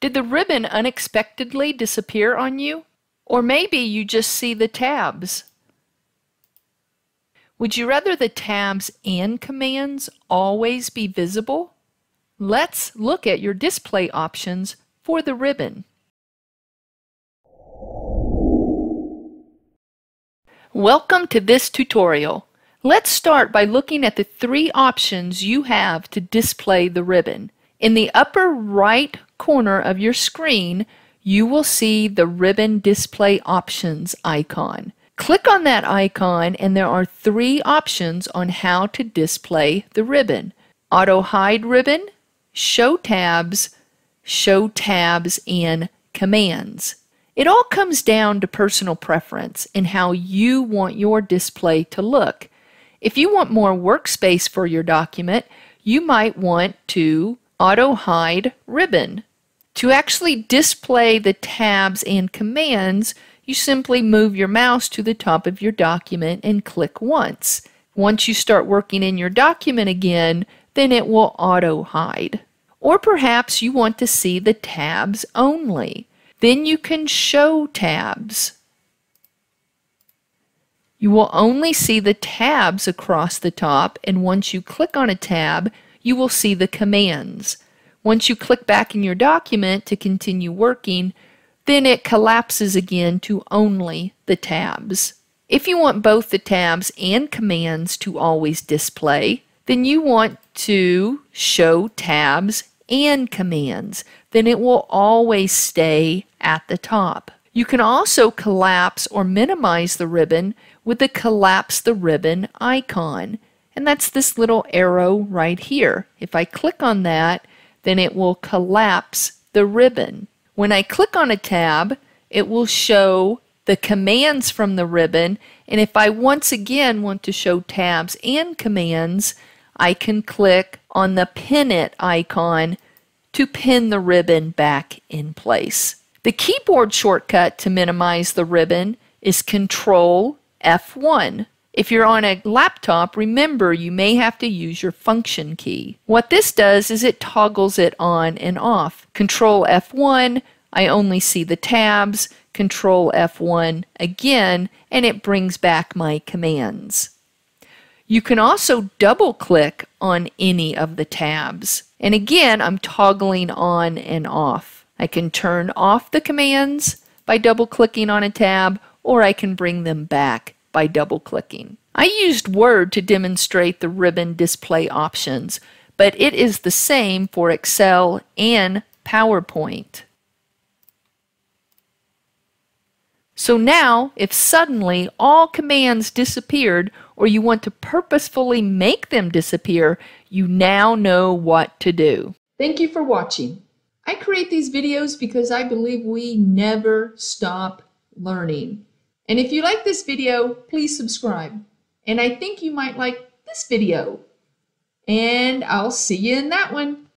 Did the ribbon unexpectedly disappear on you? Or maybe you just see the tabs. Would you rather the tabs and commands always be visible? Let's look at your display options for the ribbon. Welcome to this tutorial. Let's start by looking at the three options you have to display the ribbon. In the upper right corner of your screen, you will see the Ribbon Display Options icon. Click on that icon and there are three options on how to display the ribbon. Auto Hide Ribbon, Show Tabs and Commands. It all comes down to personal preference and how you want your display to look. If you want more workspace for your document, you might want to auto hide ribbon. To actually display the tabs and commands, you simply move your mouse to the top of your document and click once. Once you start working in your document again, then it will auto hide. Or perhaps you want to see the tabs only. Then you can show tabs. You will only see the tabs across the top, and once you click on a tab, you will see the commands. Once you click back in your document to continue working, then it collapses again to only the tabs. If you want both the tabs and commands to always display, then you want to show tabs and commands, then it will always stay at the top. You can also collapse or minimize the ribbon with the collapse the ribbon icon, and that's this little arrow right here. If I click on that, then it will collapse the ribbon. When I click on a tab, it will show the commands from the ribbon, and if I once again want to show tabs and commands, I can click on the pin it icon to pin the ribbon back in place. The keyboard shortcut to minimize the ribbon is Control F1. If you're on a laptop, remember you may have to use your function key. What this does is it toggles it on and off. Control F1, I only see the tabs. Control F1 again, and it brings back my commands. You can also double-click on any of the tabs. And again, I'm toggling on and off. I can turn off the commands by double-clicking on a tab, or I can bring them back by double-clicking. I used Word to demonstrate the ribbon display options, but it is the same for Excel and PowerPoint. So now, if suddenly all commands disappeared, or you want to purposefully make them disappear, you now know what to do. Thank you for watching. I create these videos because I believe we never stop learning. And if you like this video, please subscribe. And I think you might like this video. And I'll see you in that one.